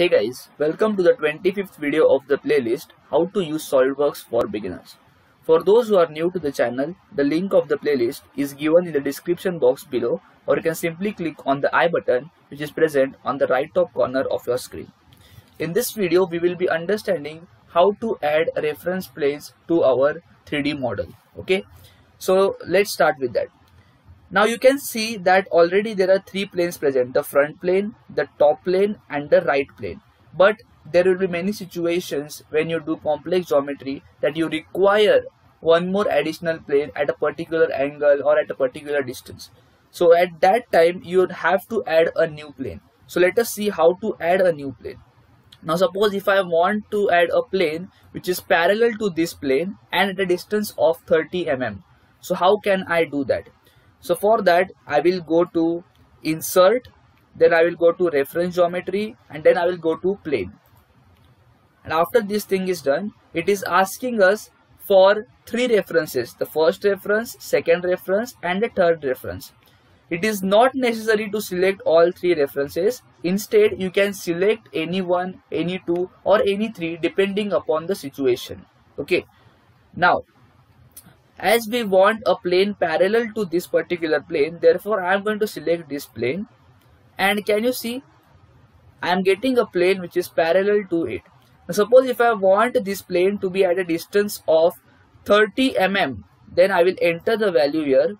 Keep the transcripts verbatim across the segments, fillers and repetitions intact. Hey guys, welcome to the twenty-fifth video of the playlist How to use SOLIDWORKS for beginners. For those who are new to the channel, the link of the playlist is given in the description box below, or you can simply click on the I button which is present on the right top corner of your screen. In this video we will be understanding how to add reference planes to our three D model. Okay, so let's start with that. Now you can see that already there are three planes present, the front plane, the top plane and the right plane. But there will be many situations when you do complex geometry that you require one more additional plane at a particular angle or at a particular distance. So at that time you would have to add a new plane. So let us see how to add a new plane. Now suppose if I want to add a plane which is parallel to this plane and at a distance of thirty millimeters. So how can I do that? So for that I will go to insert, then I will go to reference geometry and then I will go to plane. And after this thing is done, it is asking us for three references, the first reference, second reference and the third reference. It is not necessary to select all three references. Instead you can select any one, any two or any three depending upon the situation. Okay. Now, as we want a plane parallel to this particular plane, therefore I am going to select this plane, and can you see I am getting a plane which is parallel to it. Now suppose if I want this plane to be at a distance of thirty millimeters, then I will enter the value here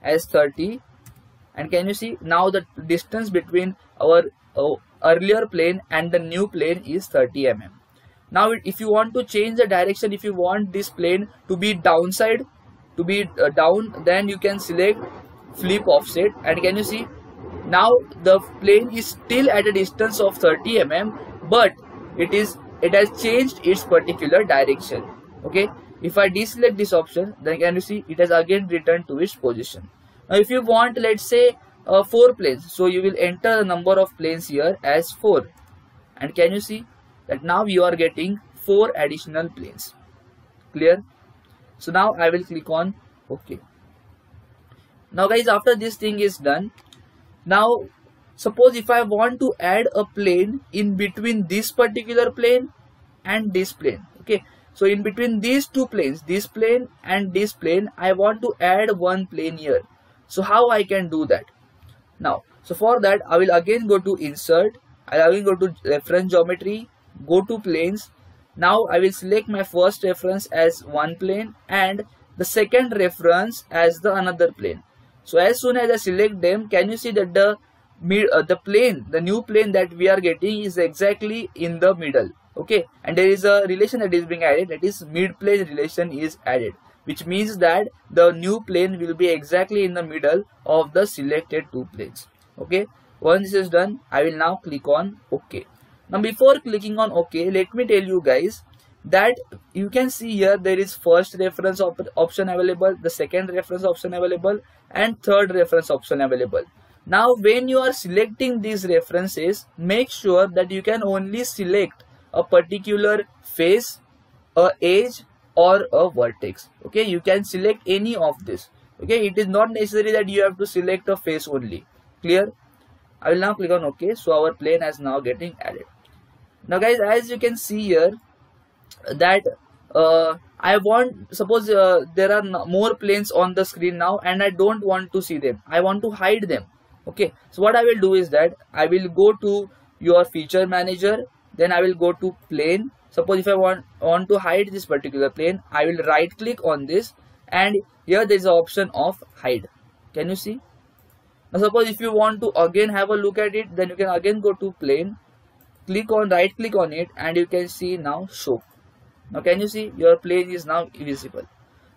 as thirty, and can you see now the distance between our uh, earlier plane and the new plane is thirty millimeters. Now if you want to change the direction, if you want this plane to be downside, to be uh, down, then you can select flip offset, and can you see now the plane is still at a distance of thirty millimeters, but it is it has changed its particular direction. Okay, if I deselect this option, then can you see it has again returned to its position. Now if you want, let's say uh, four planes, so you will enter the number of planes here as four, and can you see that now you are getting four additional planes. Clear? So now I will click on OK. Now guys, after this thing is done, now suppose if I want to add a plane in between this particular plane and this plane. Okay, so in between these two planes, this plane and this plane, I want to add one plane here. So how I can do that? Now, so for that I will again go to insert, I will go to reference geometry, go to planes. Now I will select my first reference as one plane and the second reference as the another plane. So as soon as I select them, can you see that the uh, the plane, the new plane that we are getting is exactly in the middle. Okay, and there is a relation that is being added, that is mid plane relation is added, which means that the new plane will be exactly in the middle of the selected two planes. Okay, once this is done, I will now click on OK. Now before clicking on OK, let me tell you guys that you can see here there is first reference op option available, the second reference option available and third reference option available. Now when you are selecting these references, make sure that you can only select a particular face, a edge or a vertex. Okay, you can select any of this. Okay, it is not necessary that you have to select a face only. Clear? I will now click on OK. So our plane is now getting added. Now guys, as you can see here that uh, I want, suppose uh, there are more planes on the screen now and I don't want to see them, I want to hide them. Okay, so what I will do is that I will go to your feature manager, then I will go to plane. Suppose if I want, want to hide this particular plane, I will right click on this and here there is an option of hide. Can you see? Now suppose if you want to again have a look at it, then you can again go to plane, click on, right click on it and you can see now show. Now can you see your plane is now visible.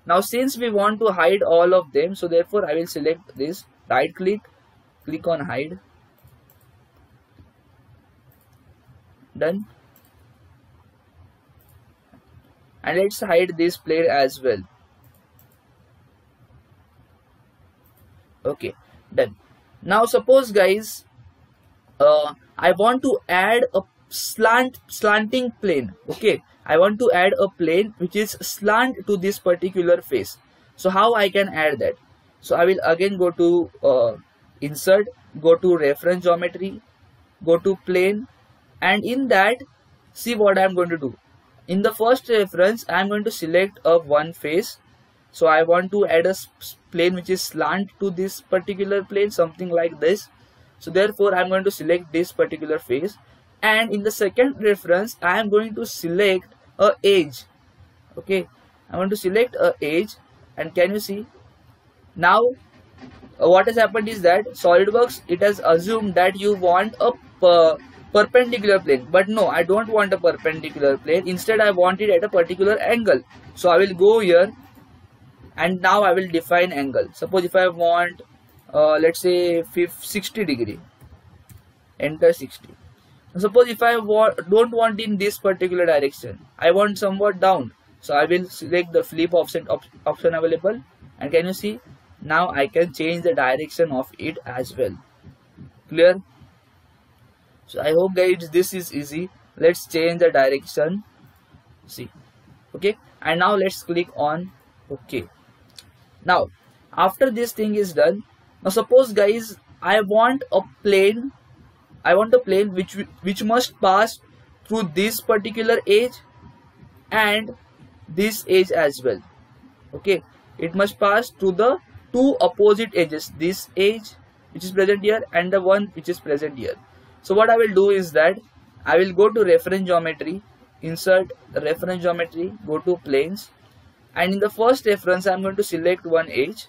Now since we want to hide all of them, so therefore I will select this, right click, click on hide. Done. And let's hide this plane as well. Okay, done. Now suppose guys uh, I want to add a slant slanting plane. Okay, I want to add a plane which is slant to this particular face. So how I can add that? So I will again go to uh, insert, go to reference geometry, go to plane, and in that, see what I am going to do. In the first reference, I am going to select a one face. So I want to add a plane which is slant to this particular plane, something like this. So therefore, I am going to select this particular face. And in the second reference, I am going to select a edge. Okay, I want to select a edge. And can you see? Now, uh, what has happened is that SolidWorks, it has assumed that you want a per perpendicular plane. But no, I don't want a perpendicular plane. Instead, I want it at a particular angle. So I will go here. And now I will define angle. Suppose if I want, uh, let's say sixty degree, enter sixty. Suppose if I wa don't want in this particular direction, I want somewhat down. So I will select the flip option, op option available. And can you see? Now I can change the direction of it as well. Clear? So I hope guys this is easy. Let's change the direction. See. Okay. And now let's click on OK. Now, after this thing is done, now suppose guys, I want a plane, I want a plane which which must pass through this particular edge and this edge as well. Okay, it must pass through the two opposite edges, this edge which is present here and the one which is present here. So what I will do is that I will go to reference geometry, insert reference geometry, go to planes, and in the first reference I am going to select one edge.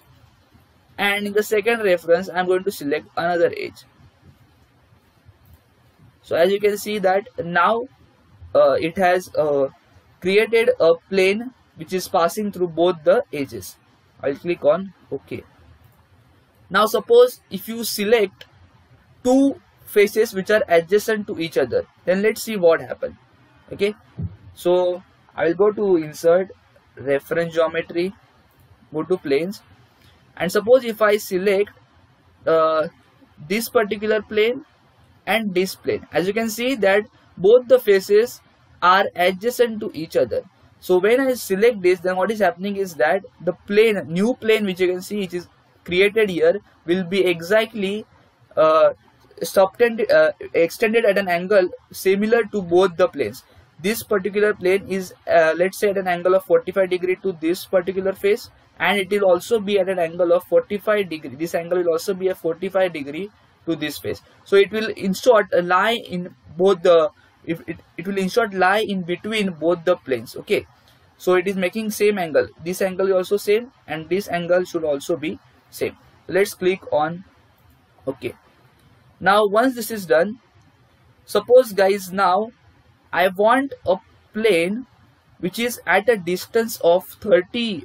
And in the second reference, I am going to select another edge. So as you can see that now uh, it has uh, created a plane which is passing through both the edges. I will click on OK. Now suppose if you select two faces which are adjacent to each other, then let's see what happens. Okay. So I will go to insert, reference geometry, go to planes. And suppose if I select uh, this particular plane and this plane, as you can see that both the faces are adjacent to each other. So when I select this, then what is happening is that the plane, new plane which you can see which is created here, will be exactly uh, subtended, uh, extended at an angle similar to both the planes. This particular plane is uh, let's say at an angle of forty-five degree to this particular face, and it will also be at an angle of forty-five degree. This angle will also be a forty-five degree to this face. So it will in short lie in both the if it, it will in short lie in between both the planes. Okay, so it is making same angle. This angle is also same and this angle should also be same. Let's click on OK. Now once this is done, suppose guys now I want a plane which is at a distance of thirty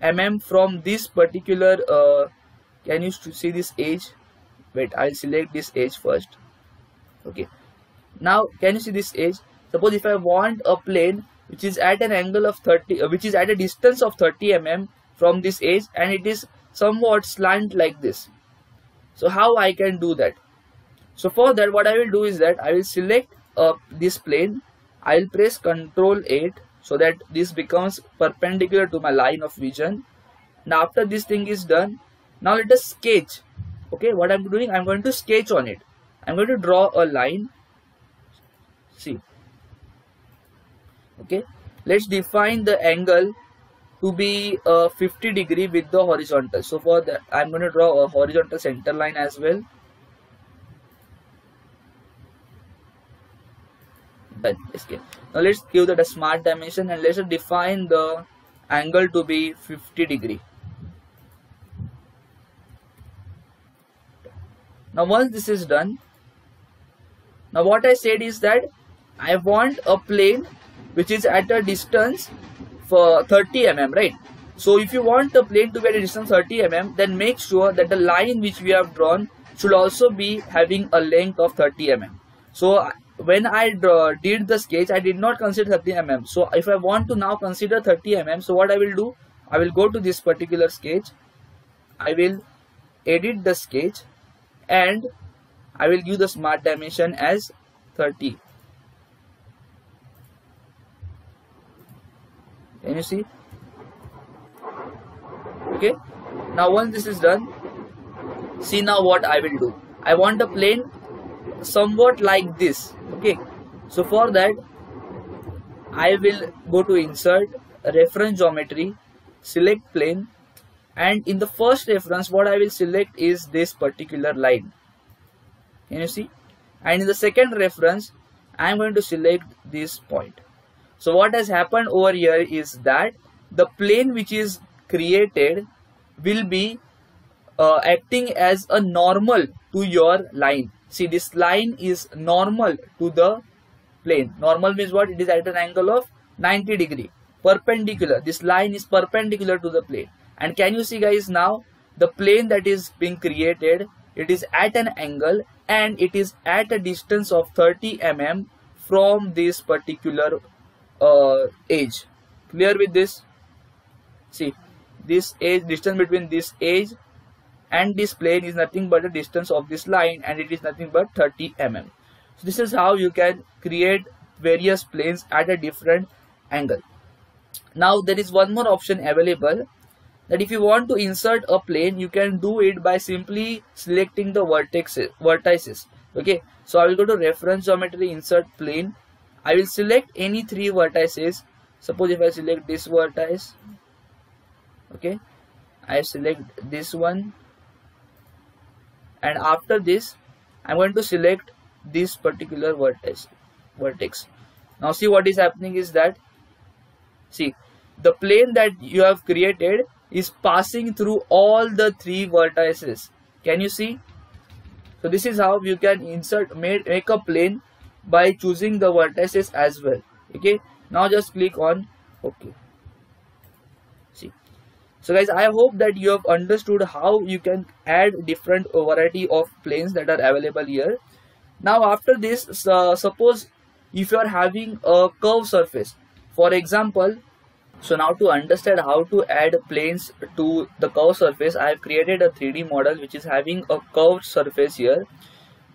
millimeters from this particular uh, can you see this edge? Wait, I'll select this edge first. Okay, now can you see this edge? Suppose if I want a plane which is at an angle of thirty, which is at a distance of thirty millimeters from this edge, and it is somewhat slant like this. So how I can do that? So for that, what I will do is that I will select uh, this plane. I will press control eight so that this becomes perpendicular to my line of vision. Now after this thing is done, now let us sketch. Okay, what I'm doing, I'm going to sketch on it. I'm going to draw a line. See. Okay, let's define the angle to be uh, fifty degree with the horizontal. So for that, I'm going to draw a horizontal center line as well. Okay. Now let's give that a smart dimension and let's define the angle to be fifty degree. Now once this is done, now what I said is that I want a plane which is at a distance for thirty millimeters, right? So if you want the plane to be at a distance thirty millimeters, then make sure that the line which we have drawn should also be having a length of thirty millimeters. So when I draw, did the sketch, I did not consider thirty millimeters. So if I want to now consider thirty millimeters, so what I will do, I will go to this particular sketch, I will edit the sketch, and I will give the smart dimension as thirty. Can you see? Okay, now once this is done, see now what I will do. I want a plane somewhat like this. Okay, So for that, I will go to Insert, Reference Geometry, select Plane, and in the first reference what I will select is this particular line. Can you see? And in the second reference I am going to select this point. So what has happened over here is that the plane which is created will be uh, acting as a normal to your line. See, this line is normal to the plane. Normal means what? It is at an angle of ninety degree, perpendicular. This line is perpendicular to the plane. And can you see, guys, now the plane that is being created, it is at an angle and it is at a distance of thirty millimeters from this particular uh, edge. Clear with this? See, this edge, distance between this edge and this plane is nothing but the distance of this line, and it is nothing but thirty millimeters. So this is how you can create various planes at a different angle. Now there is one more option available, that if you want to insert a plane, you can do it by simply selecting the vertices, vertices. Okay, so I will go to Reference Geometry, Insert Plane. I will select any three vertices. Suppose if I select this vertex, okay, I select this one, and after this I'm going to select this particular vertex vertex. Now see what is happening is that, see, the plane that you have created is passing through all the three vertices. Can you see? So this is how you can insert, make, make a plane by choosing the vertices as well. Okay, now just click on OK. See, so guys, I hope that you have understood how you can add different variety of planes that are available here. Now after this, uh, suppose if you are having a curved surface, for example. So now to understand how to add planes to the curved surface, I have created a three D model which is having a curved surface here.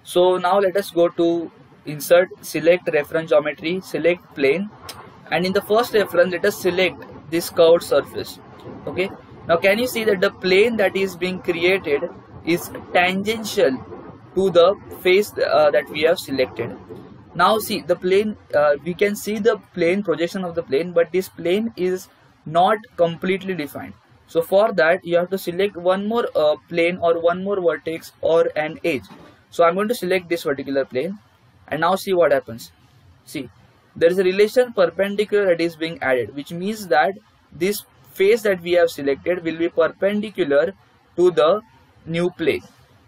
So now let us go to Insert, select Reference Geometry, select Plane, and in the first reference let us select this curved surface. Okay, now can you see that the plane that is being created is tangential to the face uh, that we have selected. Now see the plane, uh, we can see the plane, projection of the plane, but this plane is not completely defined. So for that you have to select one more uh, plane or one more vertex or an edge. So I'm going to select this particular plane, and now see what happens. See, there is a relation perpendicular that is being added, which means that this face that we have selected will be perpendicular to the new plane.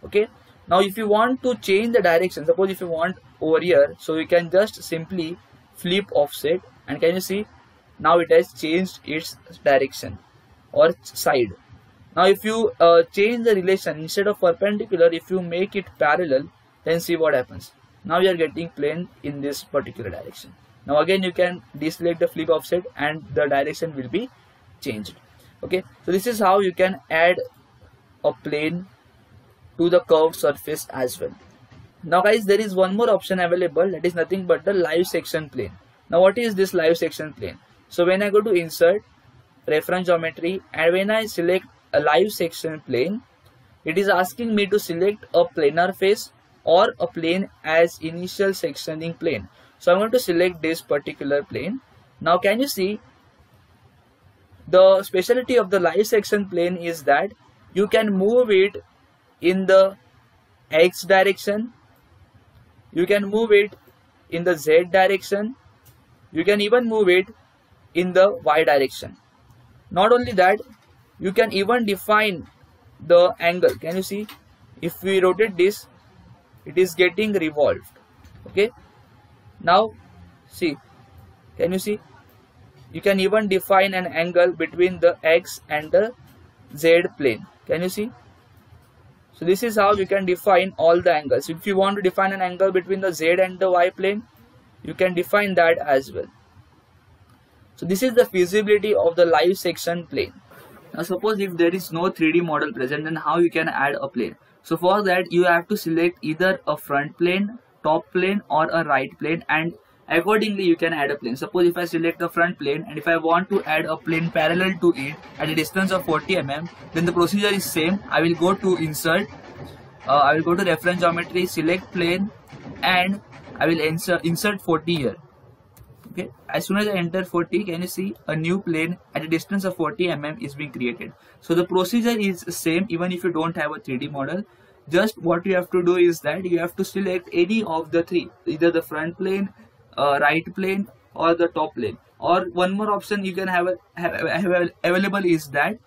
Okay, now if you want to change the direction, suppose if you want over here, so you can just simply flip offset, and can you see now it has changed its direction or side. Now if you uh, change the relation, instead of perpendicular, if you make it parallel, then see what happens. Now you are getting plane in this particular direction. Now again you can deselect the flip offset and the direction will be changed. Okay, so this is how you can add a plane to the curved surface as well. Now guys, there is one more option available, that is nothing but the live section plane. Now what is this live section plane? So when I go to Insert, Reference Geometry, and when I select a live section plane, it is asking me to select a planar face or a plane as initial sectioning plane. So I'm going to select this particular plane. Now can you see, the specialty of the live section plane is that you can move it in the X direction, you can move it in the Z direction, you can even move it in the Y direction. Not only that, you can even define the angle. Can you see? If we rotate this, it is getting revolved. Okay, now see, can you see? You can even define an angle between the X and the Z plane. Can you see? So this is how you can define all the angles. If you want to define an angle between the Z and the Y plane, you can define that as well. So this is the feasibility of the live section plane. Now suppose if there is no three D model present, then how you can add a plane? So for that you have to select either a front plane, top plane, or a right plane, and accordingly you can add a plane. Suppose if I select the front plane, and if I want to add a plane parallel to it at a distance of forty millimeters, then the procedure is same. I will go to Insert, uh, I will go to Reference Geometry, select Plane, and I will insert insert forty here. Okay, as soon as I enter forty, can you see a new plane at a distance of forty millimeters is being created. So the procedure is same even if you don't have a three D model. Just what you have to do is that you have to select any of the three, either the front plane, uh, right plane or the top plane. Or one more option you can have, a, have, have available is that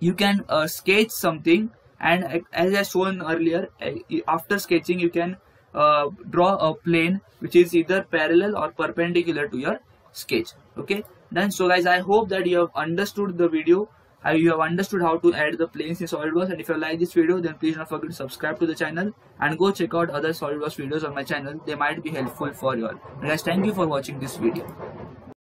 you can uh, sketch something, and as I shown earlier, after sketching you can uh, draw a plane which is either parallel or perpendicular to your sketch. Okay, then so guys, I hope that you have understood the video. You have understood how to add the planes in SolidWorks, and if you like this video then please don't forget to subscribe to the channel and go check out other SolidWorks videos on my channel. They might be helpful for you all. Guys, thank you for watching this video.